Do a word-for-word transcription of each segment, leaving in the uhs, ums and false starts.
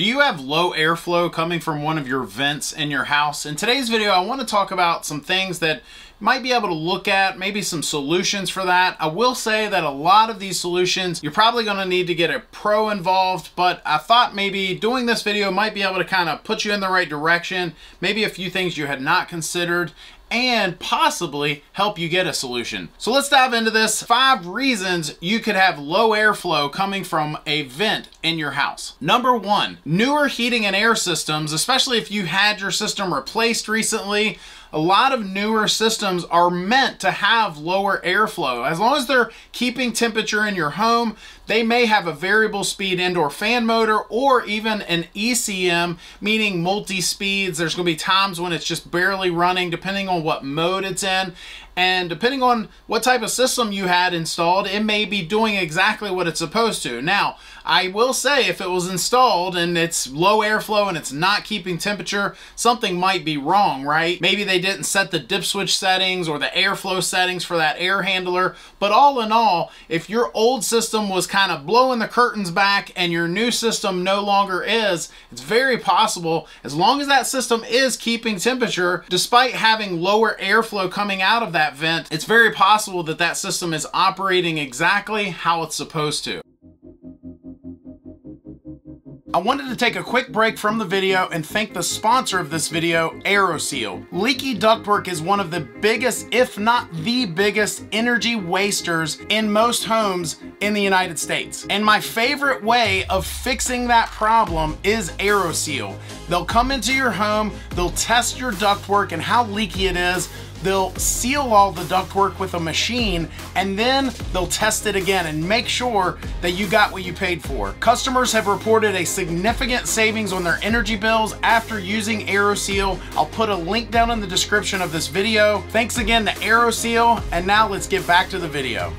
Do you have low airflow coming from one of your vents in your house? In today's video, I want to talk about some things that you might be able to look at, maybe some solutions for that. I will say that a lot of these solutions, you're probably going to need to get a pro involved, but I thought maybe doing this video might be able to kind of put you in the right direction, maybe a few things you had not considered, and possibly help you get a solution. So let's dive into this. Five reasons you could have low airflow coming from a vent in your house. Number one, newer heating and air systems, especially if you had your system replaced recently, a lot of newer systems are meant to have lower airflow. As long as they're keeping temperature in your home, they may have a variable speed indoor fan motor or even an E C M, meaning multi-speeds. There's gonna be times when it's just barely running depending on what mode it's in. And depending on what type of system you had installed, it may be doing exactly what it's supposed to. Now, I will say if it was installed and it's low airflow and it's not keeping temperature, something might be wrong, right? Maybe they didn't set the dip switch settings or the airflow settings for that air handler. But all in all, if your old system was kind of blowing the curtains back and your new system no longer is, it's very possible, as long as that system is keeping temperature, despite having lower airflow coming out of that vent, it's very possible that that system is operating exactly how it's supposed to. I wanted to take a quick break from the video and thank the sponsor of this video, AeroSeal. Leaky ductwork is one of the biggest, if not the biggest, energy wasters in most homes in the United States. And my favorite way of fixing that problem is AeroSeal. They'll come into your home, they'll test your ductwork and how leaky it is, they'll seal all the ductwork with a machine, and then they'll test it again and make sure that you got what you paid for. Customers have reported a significant savings on their energy bills after using AeroSeal. I'll put a link down in the description of this video. Thanks again to AeroSeal, and now let's get back to the video.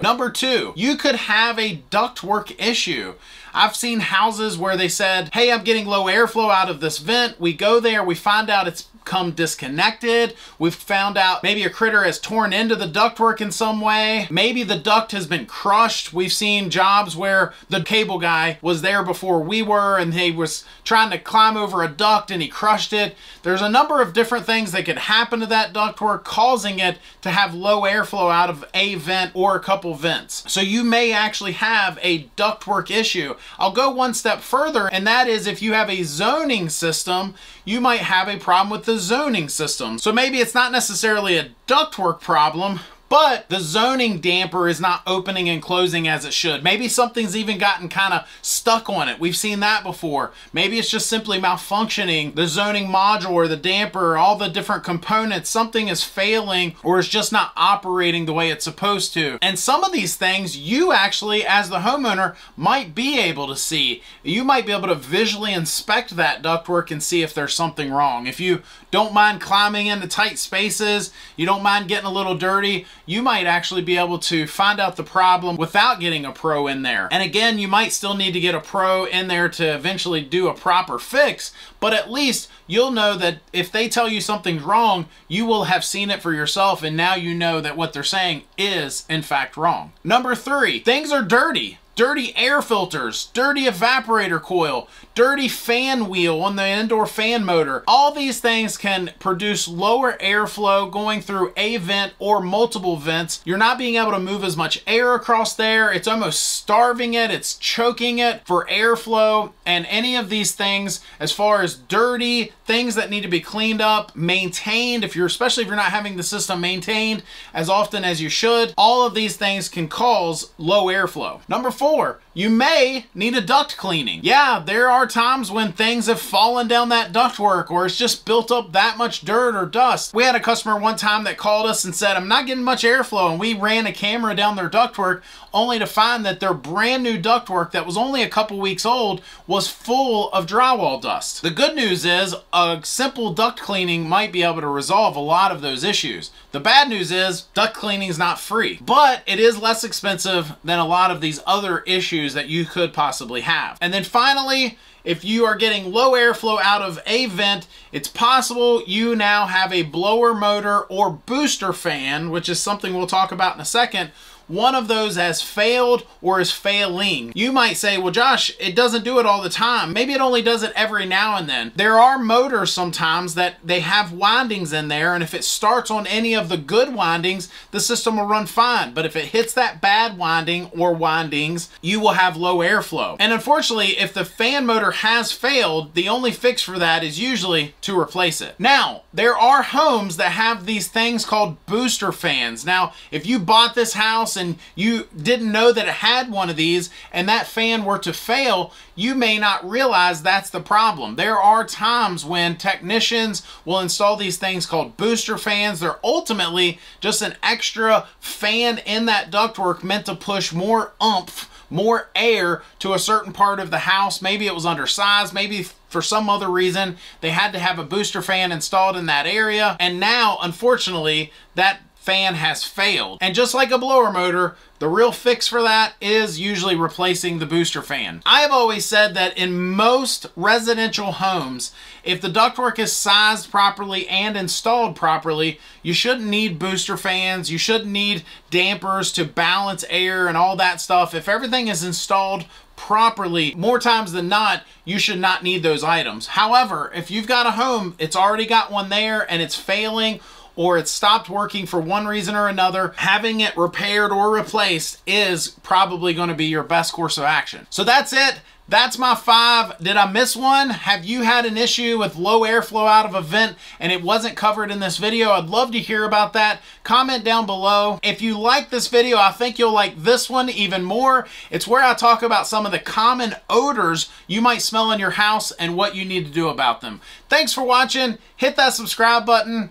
Number two, you could have a ductwork issue. I've seen houses where they said, hey, I'm getting low airflow out of this vent. We go there, we find out it's come disconnected. We've found out maybe a critter has torn into the ductwork in some way. Maybe the duct has been crushed. We've seen jobs where the cable guy was there before we were and he was trying to climb over a duct and he crushed it. There's a number of different things that could happen to that ductwork causing it to have low airflow out of a vent or a couple vents. So you may actually have a ductwork issue. I'll go one step further, and that is if you have a zoning system, you might have a problem with the zoning system. So maybe it's not necessarily a ductwork problem, but the zoning damper is not opening and closing as it should. Maybe something's even gotten kind of stuck on it. We've seen that before. Maybe it's just simply malfunctioning. The zoning module or the damper, all the different components, something is failing or is just not operating the way it's supposed to. And some of these things you actually, as the homeowner, might be able to see. You might be able to visually inspect that ductwork and see if there's something wrong. If you don't mind climbing into tight spaces, you don't mind getting a little dirty, you might actually be able to find out the problem without getting a pro in there. And again, you might still need to get a pro in there to eventually do a proper fix, but at least you'll know that if they tell you something's wrong, you will have seen it for yourself, and now you know that what they're saying is, in fact, wrong. Number three, things are dirty. Dirty air filters, dirty evaporator coil, dirty fan wheel on the indoor fan motor. All these things can produce lower airflow going through a vent or multiple vents. You're not being able to move as much air across there. It's almost starving it. It's choking it for airflow. And any of these things, as far as dirty things that need to be cleaned up, maintained, if you're, especially if you're not having the system maintained as often as you should, all of these things can cause low airflow. Number four, Four, you may need a duct cleaning. Yeah, there are times when things have fallen down that ductwork or it's just built up that much dirt or dust. We had a customer one time that called us and said, I'm not getting much airflow, and we ran a camera down their ductwork only to find that their brand new ductwork that was only a couple weeks old was full of drywall dust. The good news is a simple duct cleaning might be able to resolve a lot of those issues. The bad news is duct cleaning is not free, but it is less expensive than a lot of these other issues that you could possibly have. And then finally, if you are getting low airflow out of a vent, it's possible you now have a blower motor or booster fan, which is something we'll talk about in a second, one of those has failed or is failing. You might say, well, Josh, it doesn't do it all the time. Maybe it only does it every now and then. There are motors sometimes that they have windings in there, and if it starts on any of the good windings, the system will run fine. But if it hits that bad winding or windings, you will have low airflow. And unfortunately, if the fan motor has failed, the only fix for that is usually to replace it. Now, there are homes that have these things called booster fans. Now, if you bought this house and you didn't know that it had one of these and that fan were to fail, you may not realize that's the problem. There are times when technicians will install these things called booster fans. They're ultimately just an extra fan in that ductwork meant to push more oomph, more air to a certain part of the house. Maybe it was undersized, maybe for some other reason, they had to have a booster fan installed in that area. And now, unfortunately, that fan has failed. And just like a blower motor, the real fix for that is usually replacing the booster fan. I have always said that in most residential homes, if the ductwork is sized properly and installed properly, you shouldn't need booster fans, you shouldn't need dampers to balance air and all that stuff. If everything is installed properly, more times than not, you should not need those items. However, if you've got a home, it's already got one there and it's failing, or it stopped working for one reason or another, having it repaired or replaced is probably going to be your best course of action. So that's it. That's my five. Did I miss one? Have you had an issue with low airflow out of a vent and it wasn't covered in this video? I'd love to hear about that. Comment down below. If you like this video, I think you'll like this one even more. It's where I talk about some of the common odors you might smell in your house and what you need to do about them. Thanks for watching. Hit that subscribe button.